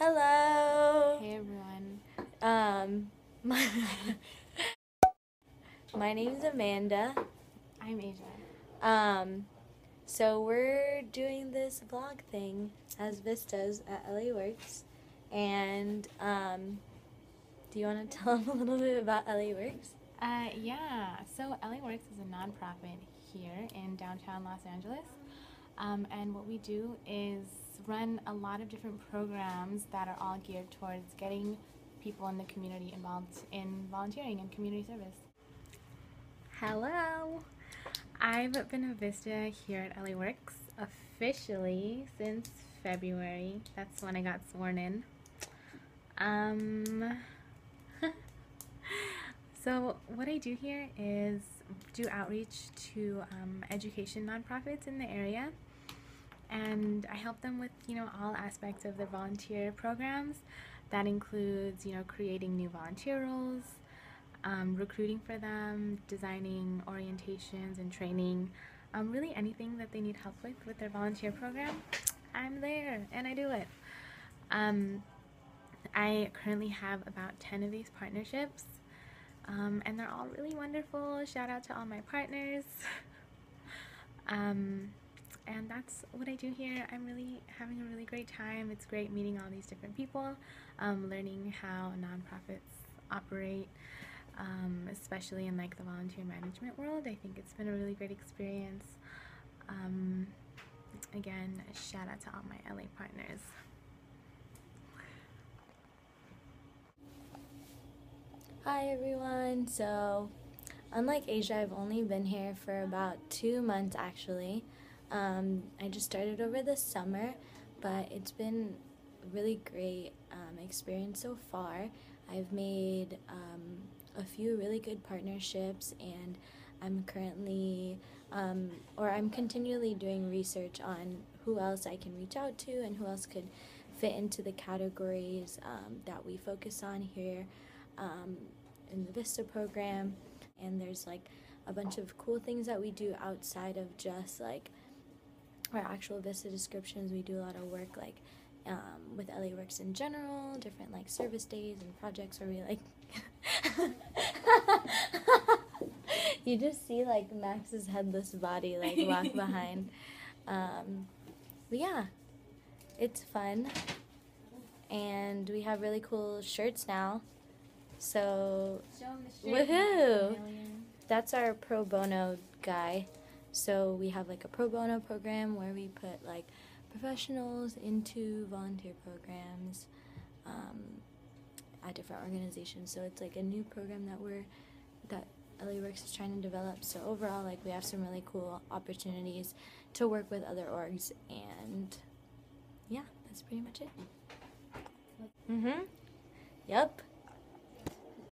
Hello. Hey everyone. My name's Amanda. I'm Asia. So we're doing this vlog thing as Vistas at LA Works, and do you want to tell them a little bit about LA Works? Yeah. So LA Works is a nonprofit here in downtown Los Angeles. And what we do is run a lot of different programs that are all geared towards getting people in the community involved in volunteering and community service. Hello! I've been a VISTA here at LA Works officially since February. That's when I got sworn in. So what I do here is do outreach to education nonprofits in the area. And I help them with, all aspects of their volunteer programs. That includes, creating new volunteer roles, recruiting for them, designing orientations and training, really anything that they need help with their volunteer program. I'm there and I do it. I currently have about 10 of these partnerships, and they're all really wonderful. Shout out to all my partners. And that's what I do here. I'm really having a really great time. It's great meeting all these different people, learning how nonprofits operate, especially in the volunteer management world. I think it's been a really great experience. Again, shout out to all my LA partners. Hi everyone. So, unlike Asia, I've only been here for about 2 months actually. I just started over the summer, but it's been a really great experience so far. I've made a few really good partnerships, and I'm currently, I'm continually doing research on who else I can reach out to and who else could fit into the categories that we focus on here in the VISTA program. And there's a bunch of cool things that we do outside of just our actual VISTA descriptions. We do a lot of work with LA Works in general, different service days and projects where we you just see Max's headless body walk behind. But yeah, it's fun, and we have really cool shirts now. So show them the shirt. Woohoo! That's our pro bono guy. So we have a pro bono program where we put professionals into volunteer programs at different organizations. So it's a new program that LA Works is trying to develop. So overall, we have some really cool opportunities to work with other orgs, and yeah, that's pretty much it. Yep.